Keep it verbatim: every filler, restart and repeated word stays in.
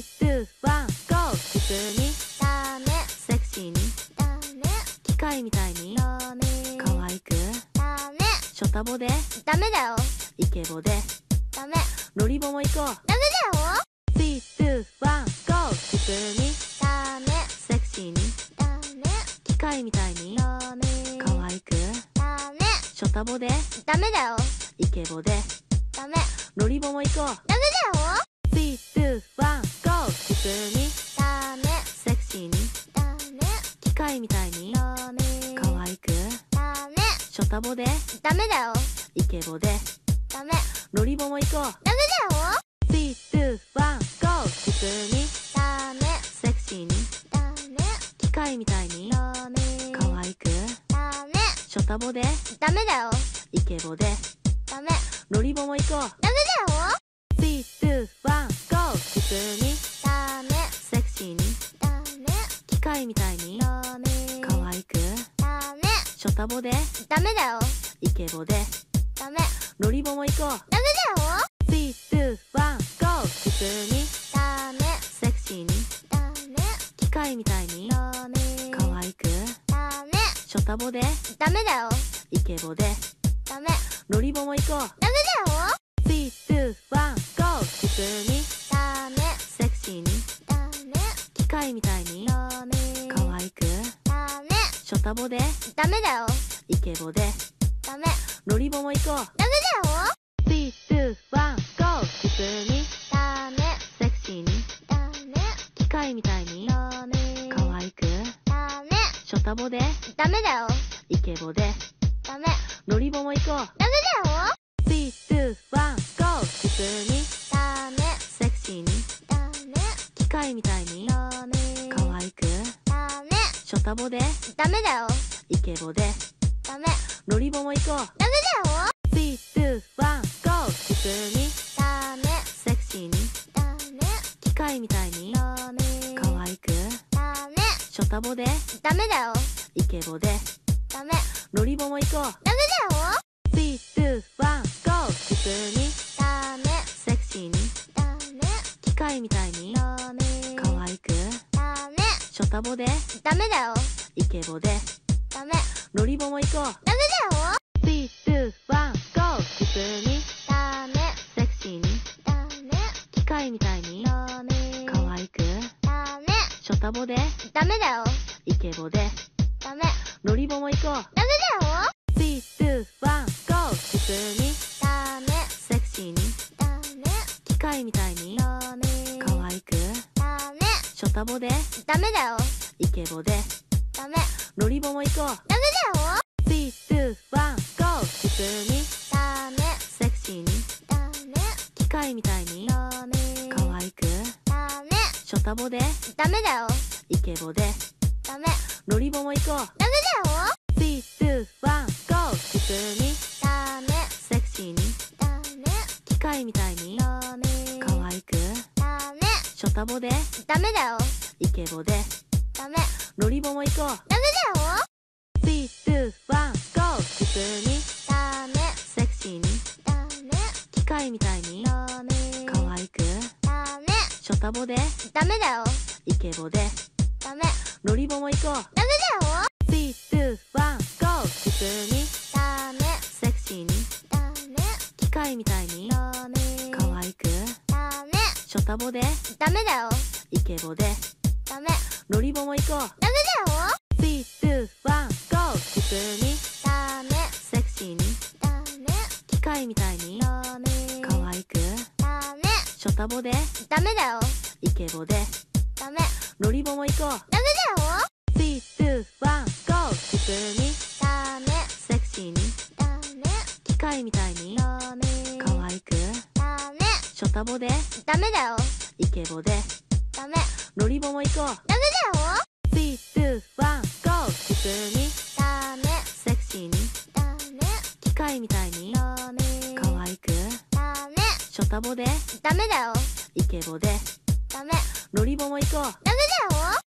スリー、ツー、ワン、ゴー！ 普通にダメ、セクシーにダメ、機械みたいにダメ、可愛くダメ、ショタボでダメだよ、イケボでダメ、ロリボも行こうダメだよ。 スリー、ツー、ワン、ゴー！ 普通にダメ、セクシーにダメ、機械みたいにダメ、可愛くダメ、ショタボでダメだよ、イケボでダメ、ロリボも行こうダメだよ。スリー、ツー、ワン、ゴー！ 普通にダメ、セクシーにダメ、機械みたいにダメ、可愛くダメ、ショタボでダメだよ、イケボでダメ、ロリボも行こうダメだよ。スリー、ツー、ワン、ゴー！ 普通にダメ、セクシーにダメ、機械みたいにダメ、可愛くダメ、ショタボでダメだよ、イケボでダメ、ロリボも行こうダメだよ。スリー、ツー、ワン、ゴー！ 普通にダメ、セクシーにダメ、機械みたいにダメ、可愛くダメ、ショタボでダメだよ、イケボでダメ、ロリボも行こうダメだよ。スリー、ツー、ワン、ゴー！ 普通にダメ、セクシーにダメ、機械みたいにダメ、可愛くダメ、ショタボでダメだよ、イケボでダメ、ロリボも行こうダメだよ。スリー、ツー、ワン、ゴー！ 普通にダメ、セクシーにダメ、機械みたいにダメ、可愛くダメ、ショタボでダメだよ、イケボでダメ、ロリボも行こうダメだよ。スリー、ツー、ワン、ゴー！ 普通にダメ、セクシーにダメ、機械みたいにダメ、可愛くダメ、ショタボでダメだよ、イケボでダメ、ロリボも行こうダメだよ。スリー、ツー、ワン、ゴー！ 普通にダメ、セクシーにダメ、機械みたいにダメ、可愛くダメ、ショタボでダメだよ、イケボでダメ、ロリボも行こうダメだよ。スリー、ツー、ワン、ゴー！ 普通にダメ、セクシーにダメ、機械みたいにダメ、可愛くダメ、ショタボでダメだよ、イケボでダメ、ロリボも行こうダメだよ。スリー、ツー、ワン、ゴー！ 普通にダメ、セクシーにダメ、機械みたいにダメ、可愛くダメ、ショタボでダメだよ、イケボでダメ、ロリボも行こうダメだよ。スリー、ツー、ワン、ゴー！ 普通にダメ、セクシーにダメ、機械みたいにダメ、可愛くダメ、ショタボでダメだよ、イケボでダメ、ロリボも行こうダメだよ。スリー、ツー、ワン、ゴー！ 普通にダメ、セクシーにダメ、機械みたいにダメ、可愛くダメ、ショタボでダメだよ、イケボでダメ、ロリボも行こうダメだよ。スリー、ツー、ワン、ゴー！ 普通にダメ、セクシーにダメ、機械みたいにダメ、可愛くダメ、ショタボでダメだよ、イケボでダメ、ロリボも行こうダメだよ。スリー、ツー、ワン、ゴー！ 普通にダメ、セクシーにダメ、機械みたいにダメ、可愛くダメ、ショタボでダメだよ、イケボでダメ、ロリボも行こうダメだよ。スリー、ツー、ワン、ゴー！ 普通にダメ、セクシーにダメ、機械みたいにダメ、可愛くダメ、ショタボでダメだよ、イケボでダメ、ロリボも行こうダメだよ。スリー、ツー、ワン、ゴー！ 普通にダメ、セクシーにダメ、機械みたいにダメ、可愛くダメ、ショタボでダメだよ、イケボでダメ、ロリボも行こうダメだよ。スリー、ツー、ワン、ゴー！ 普通にダメ、セクシーにダメ、機械みたいにダメ、可愛くダメ、ショタボでダメだよ、イケボでダメ、ロリボも行こうダメだよ。スリー、ツー、ワン、ゴー！ 普通にダメ、セクシーにダメ、機械みたいにダメ、可愛くダメ、ショタボでダメだよ、イケボでダメ、ロリボも行こうダメだよ。スリー、ツー、ワン、ゴー！ 普通にダメ、セクシーにダメ、機械みたいにダメ、可愛くダメ、ショタボでダメだよ、イケボでダメ、ロリボも行こうダメだよ。